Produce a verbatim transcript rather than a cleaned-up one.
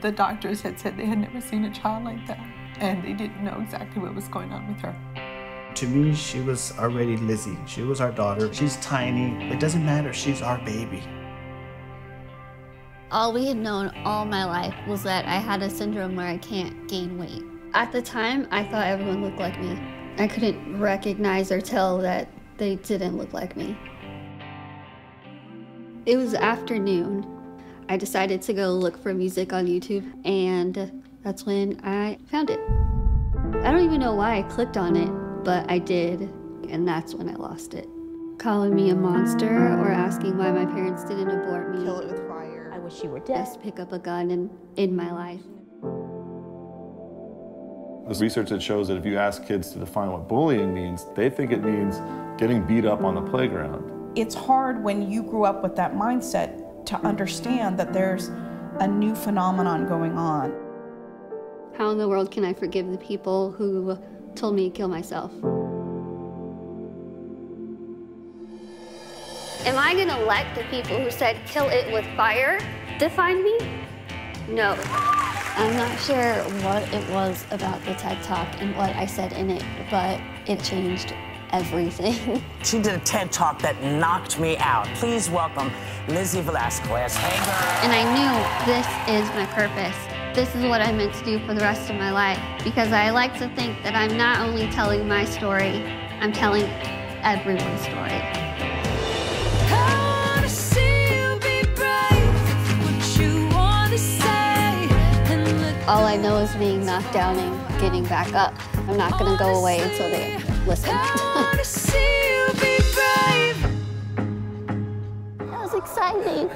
The doctors had said they had never seen a child like that, and they didn't know exactly what was going on with her. To me, she was already Lizzie. She was our daughter. She's tiny. It doesn't matter. She's our baby. All we had known all my life was that I had a syndrome where I can't gain weight. At the time, I thought everyone looked like me. I couldn't recognize or tell that they didn't look like me. It was afternoon. I decided to go look for music on YouTube, and that's when I found it. I don't even know why I clicked on it, but I did, and that's when I lost it. Calling me a monster or asking why my parents didn't abort me. Kill it with fire. I wish you were dead. Just pick up a gun and end my life. There's research that shows that if you ask kids to define what bullying means, they think it means getting beat up on the playground. It's hard when you grew up with that mindset to understand that there's a new phenomenon going on. How in the world can I forgive the people who told me to kill myself? Am I going to let the people who said kill it with fire define me? No. I'm not sure what it was about the TED Talk and what I said in it, but it changed everything. She did a TED Talk that knocked me out. Please welcome Lizzie Velasquez. Hey girl. And I knew this is my purpose. This is what I'm meant to do for the rest of my life, because I like to think that I'm not only telling my story, I'm telling everyone's story. All I know is being knocked down and getting back up. I'm not going to go away until they listen. That was exciting.